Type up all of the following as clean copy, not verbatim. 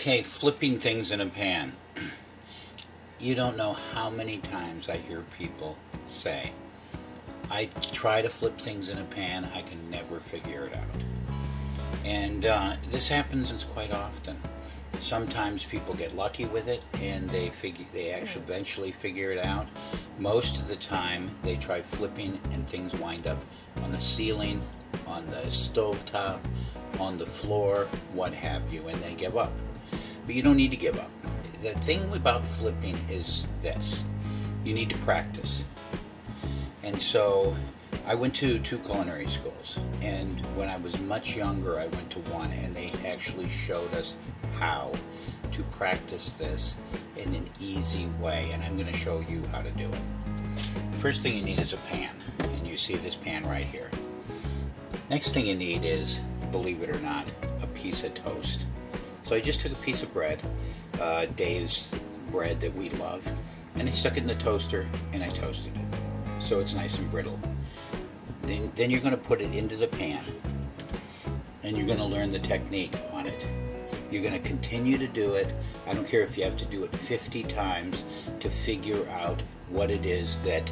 Okay, flipping things in a pan. You don't know how many times I hear people say, I try to flip things in a pan, I can never figure it out. And this happens quite often. Sometimes people get lucky with it and they actually eventually figure it out. Most of the time they try flipping and things wind up on the ceiling, on the stovetop, on the floor, what have you, and they give up. But you don't need to give up. The thing about flipping is this: you need to practice. And so I went to two culinary schools, and when I was much younger I went to one, and they actually showed us how to practice this in an easy way, and I'm going to show you how to do it. First thing you need is a pan, and you see this pan right here. Next thing you need is, believe it or not, a piece of toast. So I just took a piece of bread, Dave's bread that we love, and I stuck it in the toaster and I toasted it so it's nice and brittle. Then you're going to put it into the pan, and you're going to learn the technique on it. You're going to continue to do it. I don't care if you have to do it 50 times to figure out what it is, that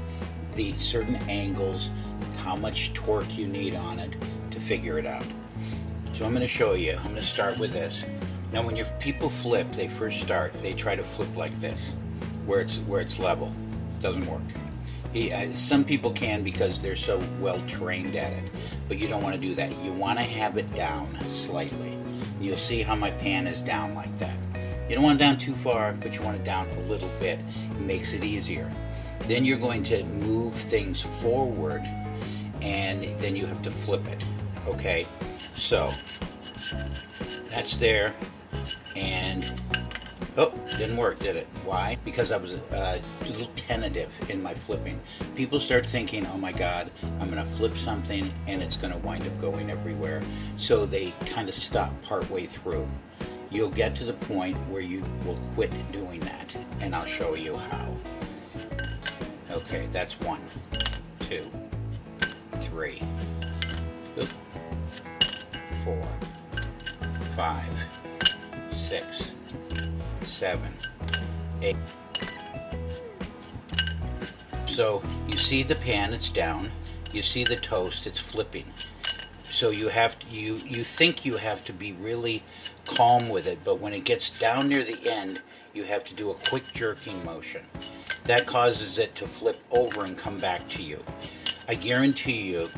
the certain angles, how much torque you need on it to figure it out. So I'm going to show you. I'm going to start with this. Now when your people flip, they first start, they try to flip like this, where it's level. Doesn't work. Some people can because they're so well trained at it, but you don't want to do that. You want to have it down slightly. You'll see how my pan is down like that. You don't want it down too far, but you want it down a little bit. It makes it easier. Then you're going to move things forward, and then you have to flip it. Okay, so that's there, and oh, didn't work, did it? Why? Because I was a little tentative in my flipping. People start thinking, oh my God, I'm going to flip something and it's going to wind up going everywhere. So they kind of stop partway through. You'll get to the point where you will quit doing that, and I'll show you how. Okay, that's 1, 2, 3, 4, 5, 6, 7, 8. So you see the pan, it's down. You see the toast, it's flipping. So you have to, you think you have to be really calm with it, but when it gets down near the end, you have to do a quick jerking motion. That causes it to flip over and come back to you. I guarantee you,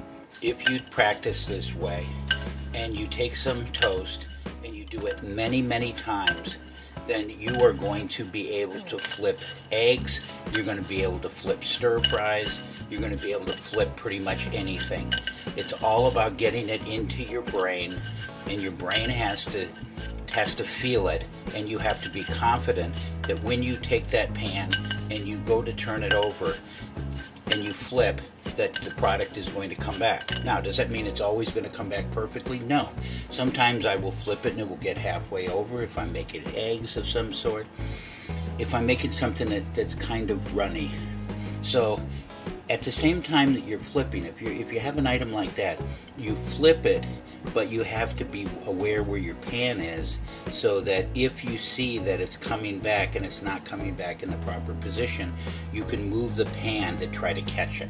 if you practice this way and you take some toast and you do it many, many times, then you are going to be able to flip eggs, you're going to be able to flip stir fries, you're going to be able to flip pretty much anything. It's all about getting it into your brain, and your brain has to feel it, and you have to be confident that when you take that pan and you go to turn it over and you flip, that the product is going to come back. Now, does that mean it's always going to come back perfectly? No. Sometimes I will flip it and it will get halfway over if I'm making eggs of some sort, if I'm making something that's kind of runny. So at the same time that you're flipping, if you have an item like that, you flip it, but you have to be aware where your pan is, so that if you see that it's coming back and it's not coming back in the proper position, you can move the pan to try to catch it.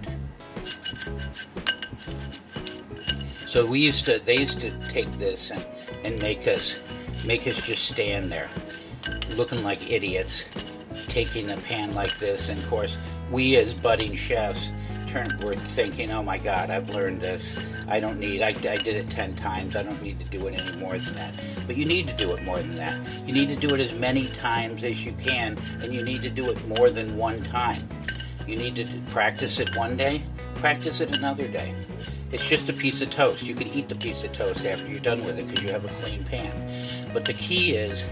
So they used to take this and make us just stand there looking like idiots, taking the pan like this, and of course we as budding chefs were thinking, oh my God, I've learned this, I did it 10 times, I don't need to do it any more than that. But you need to do it more than that. You need to do it as many times as you can, and you need to do it more than one time. You need to practice it one day, practice it another day. It's just a piece of toast. You can eat the piece of toast after you're done with it because you have a clean pan. But the key is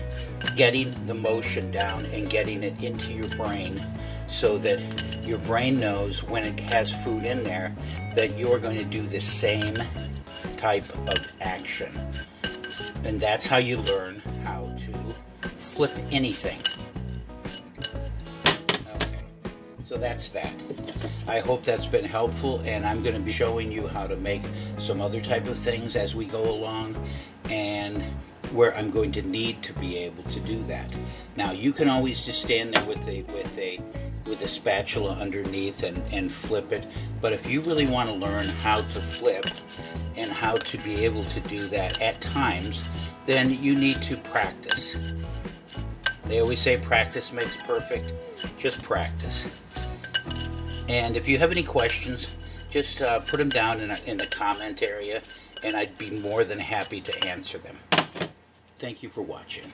getting the motion down and getting it into your brain, so that your brain knows when it has food in there that you're going to do the same type of action. And that's how you learn how to flip anything. Okay, so that's that. I hope that's been helpful, and I'm going to be showing you how to make some other type of things as we go along, and where I'm going to need to be able to do that. Now you can always just stand there with a spatula underneath and flip it, but if you really want to learn how to flip and how to be able to do that at times, then you need to practice. They always say practice makes perfect. Just practice. And if you have any questions, just put them down in the comment area, and I'd be more than happy to answer them. Thank you for watching.